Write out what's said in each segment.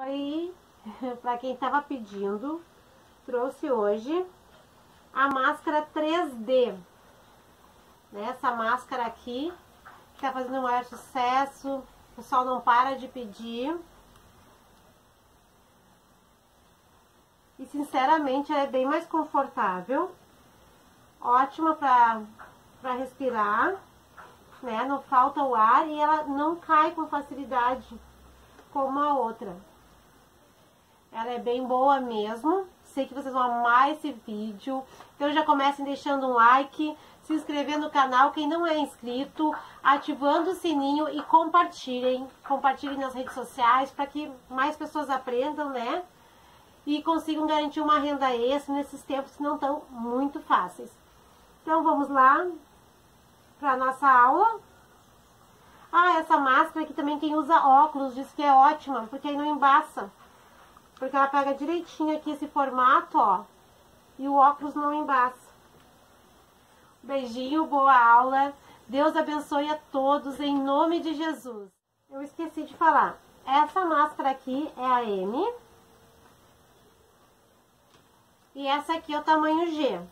Aí, para quem tava pedindo, trouxe hoje a máscara 3D. Né? Essa máscara aqui, que tá fazendo o maior sucesso, o pessoal não para de pedir. E sinceramente é bem mais confortável, ótima para respirar, né? Não falta o ar e ela não cai com facilidade como a outra. Ela é bem boa mesmo, sei que vocês vão amar esse vídeo, então já comecem deixando um like, se inscrevendo no canal, quem não é inscrito, ativando o sininho e compartilhem nas redes sociais para que mais pessoas aprendam, né? E consigam garantir uma renda extra nesses tempos que não estão muito fáceis. Então vamos lá para nossa aula. Ah, essa máscara aqui também quem usa óculos diz que é ótima, porque aí não embaça. Porque ela pega direitinho aqui esse formato, ó, e o óculos não embaça. Beijinho, boa aula. Deus abençoe a todos em nome de Jesus. Eu esqueci de falar, essa máscara aqui é a M. E essa aqui é o tamanho G.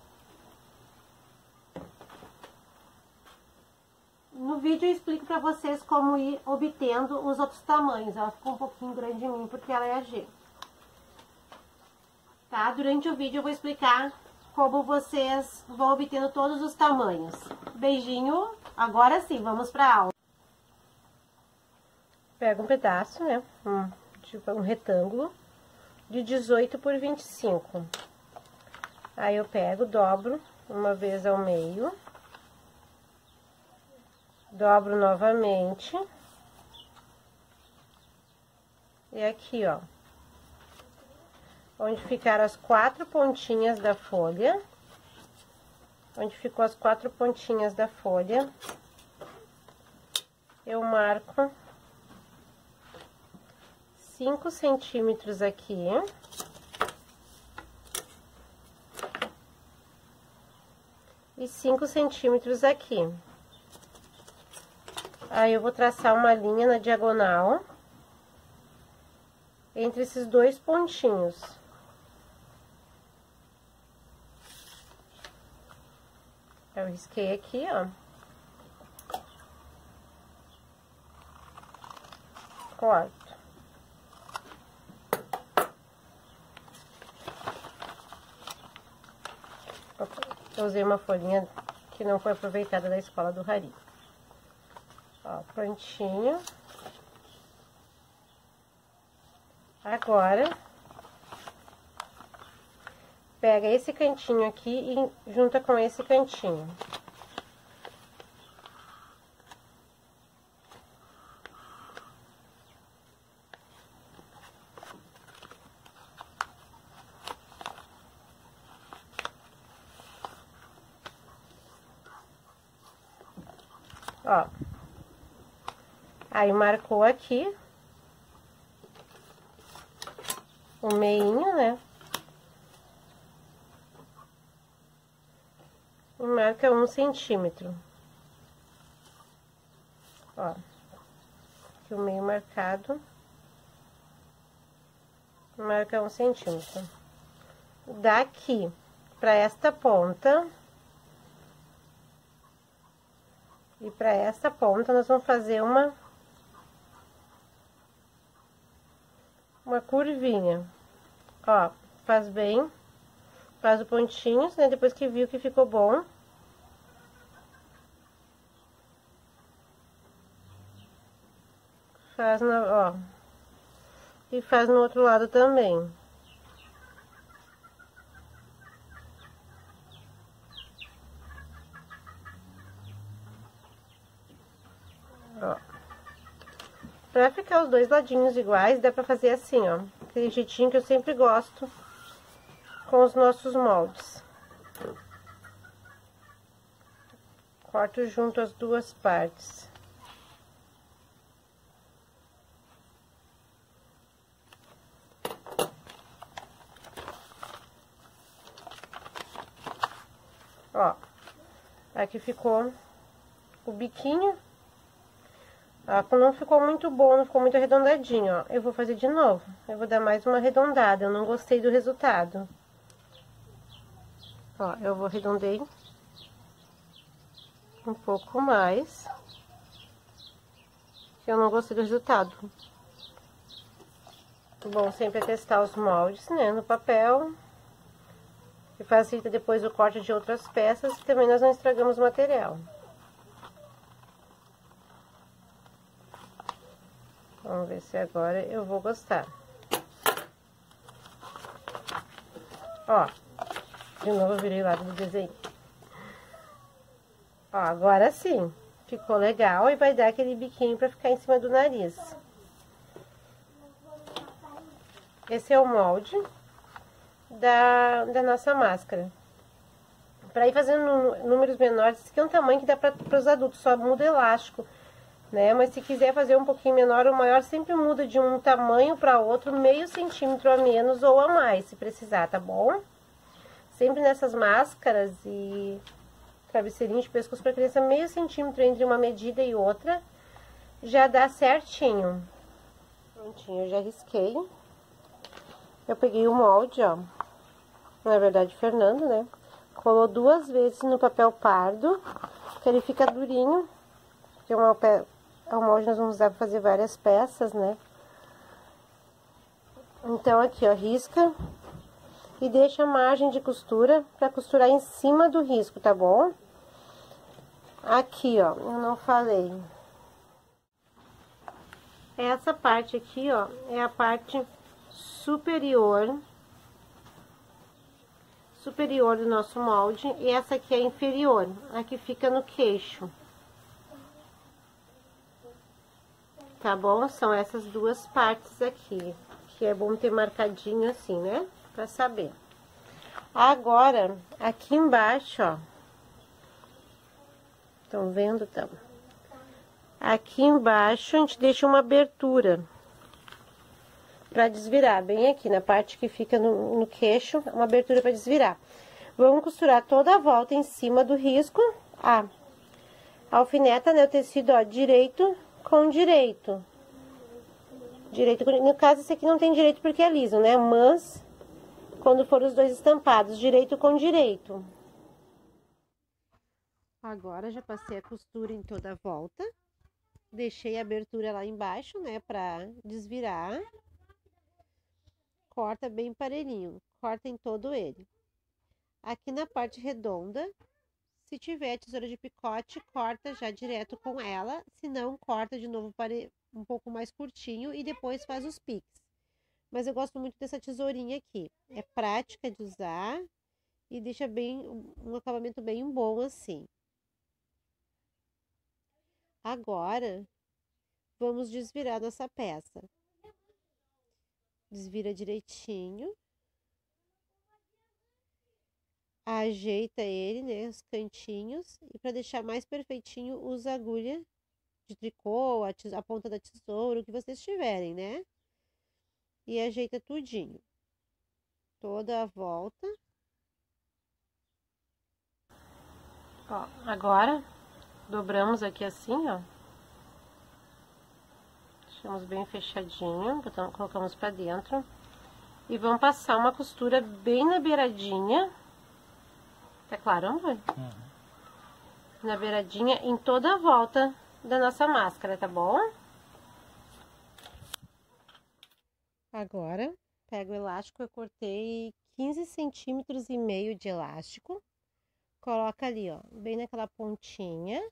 No vídeo eu explico pra vocês como ir obtendo os outros tamanhos. Ela ficou um pouquinho grande em mim porque ela é a G. Tá? Durante o vídeo eu vou explicar como vocês vão obtendo todos os tamanhos. Beijinho. Agora sim, vamos pra aula. Pega um pedaço, né? Tipo um retângulo de 18 por 25. Aí eu pego, dobro uma vez ao meio, dobro novamente, e aqui, ó, onde ficaram as quatro pontinhas da folha, eu marco 5 centímetros aqui. E 5 centímetros aqui. Aí eu vou traçar uma linha na diagonal entre esses dois pontinhos. Eu risquei aqui, ó. Corto. Eu usei uma folhinha que não foi aproveitada da escola do Hari. Ó, prontinho. Agora, pega esse cantinho aqui e junta com esse cantinho. Ó, aí marcou aqui o meinho, né? E marca 1 centímetro. Ó, aqui o meio marcado, marca 1 centímetro. Daqui pra esta ponta. E para essa ponta, nós vamos fazer uma curvinha. Ó, faz bem, faz o pontinho, né? Depois que viu que ficou bom. Faz ó. E faz no outro lado também. Pra ficar os dois ladinhos iguais, dá pra fazer assim, ó. Aquele jeitinho que eu sempre gosto com os nossos moldes. Corto junto as duas partes. Ó, aqui ficou o biquinho. Ó, quando não ficou muito bom, não ficou muito arredondadinho, ó, eu vou fazer de novo. Eu vou dar mais uma arredondada, eu não gostei do resultado. Ó, eu vou arredondei um pouco mais. Eu não gostei do resultado. Bom, sempre é testar os moldes, né, no papel. E facilita depois o corte de outras peças e também nós não estragamos o material. Vamos ver se agora eu vou gostar. Ó, de novo eu virei o lado do desenho. Ó, agora sim, ficou legal e vai dar aquele biquinho pra ficar em cima do nariz. Esse é o molde da nossa máscara. Pra ir fazendo números menores, esse aqui é um tamanho que dá pra, pros adultos, só muda elástico. Né? Mas se quiser fazer um pouquinho menor ou maior, sempre muda de um tamanho para outro, meio centímetro a menos ou a mais, se precisar, tá bom? Sempre nessas máscaras e travesseirinhos de pescoço para criança, meio centímetro entre uma medida e outra, já dá certinho. Prontinho, eu já risquei. Eu peguei o molde, ó, na verdade, Fernando, né? Colou duas vezes no papel pardo, que ele fica durinho, porque o molde nós vamos usar para fazer várias peças, né? Então, aqui, ó, risca e deixa a margem de costura para costurar em cima do risco, tá bom? Aqui, ó, eu não falei. Essa parte aqui, ó, é a parte superior do nosso molde e essa aqui é a inferior, a que fica no queixo. Tá bom? São essas duas partes aqui, que é bom ter marcadinho assim, né? Pra saber. Agora, aqui embaixo, ó. Estão vendo? Tá? Aqui embaixo, a gente deixa uma abertura. Pra desvirar, bem aqui, na parte que fica no queixo, uma abertura pra desvirar. Vamos costurar toda a volta em cima do risco. Alfineta, né? O tecido, ó, direito com direito. No caso, esse aqui não tem direito porque é liso, né? Mas, quando for os dois estampados, direito com direito. Agora, já passei a costura em toda a volta. Deixei a abertura lá embaixo, né? Pra desvirar. Corta bem parelhinho. Corta em todo ele. Aqui na parte redonda. Se tiver tesoura de picote, corta já direto com ela, se não, corta de novo para um pouco mais curtinho e depois faz os piques. Mas eu gosto muito dessa tesourinha aqui, é prática de usar e deixa bem um acabamento bem bom assim. Agora, vamos desvirar nossa peça. Desvira direitinho. Ajeita ele, né, os cantinhos, e para deixar mais perfeitinho, usa agulha de tricô, a ponta da tesoura, o que vocês tiverem, né? E ajeita tudinho. Toda a volta. Ó, agora, dobramos aqui assim, ó. Deixamos bem fechadinho, colocamos para dentro. E vamos passar uma costura bem na beiradinha. Tá claro, amor? Uhum. Na beiradinha, em toda a volta da nossa máscara, tá bom? Agora, pego o elástico, eu cortei 15,5 cm de elástico. Coloca ali, ó, bem naquela pontinha.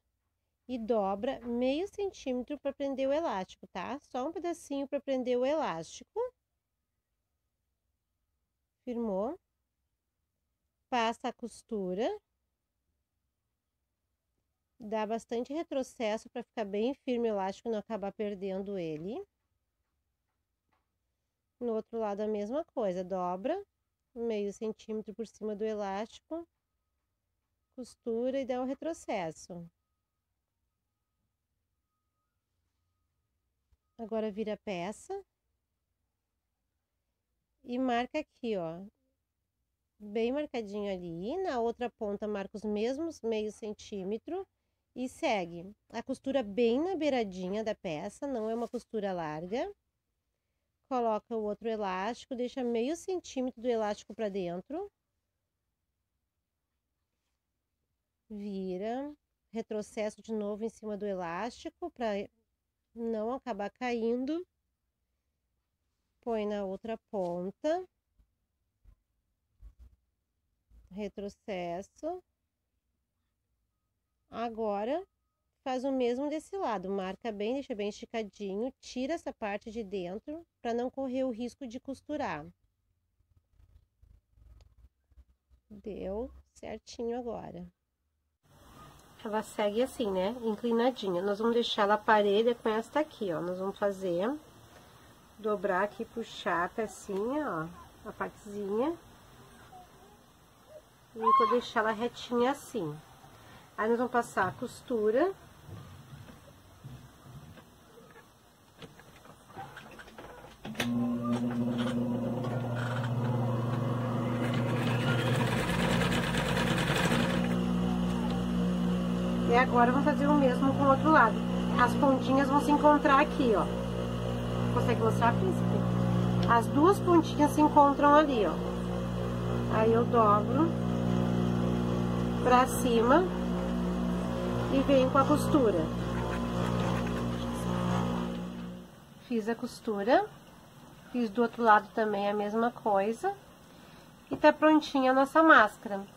E dobra meio centímetro pra prender o elástico, tá? Só um pedacinho pra prender o elástico. Firmou. Passa a costura, dá bastante retrocesso para ficar bem firme o elástico e não acabar perdendo ele. No outro lado a mesma coisa, dobra meio centímetro por cima do elástico, costura e dá um retrocesso. Agora vira a peça e marca aqui, ó. Bem marcadinho ali, na outra ponta marca os mesmos meio centímetro e segue a costura bem na beiradinha da peça, não é uma costura larga. Coloca o outro elástico, deixa meio centímetro do elástico para dentro. Vira, retrocesso de novo em cima do elástico para não acabar caindo. Põe na outra ponta. Retrocesso. Agora, faz o mesmo desse lado, marca bem, deixa bem esticadinho, tira essa parte de dentro para não correr o risco de costurar. Deu certinho agora. Ela segue assim, né? Inclinadinha. Nós vamos deixar ela parelha com esta aqui, ó. Nós vamos fazer, dobrar aqui, puxar a pecinha, ó, a partezinha. E vou deixar ela retinha assim. Aí nós vamos passar a costura. E agora eu vou fazer o mesmo com o outro lado. As pontinhas vão se encontrar aqui, ó. Consegue mostrar, Príncipe? As duas pontinhas se encontram ali, ó. Aí eu dobro pra cima e venho com a costura. Fiz a costura. Fiz do outro lado também a mesma coisa. E tá prontinha a nossa máscara.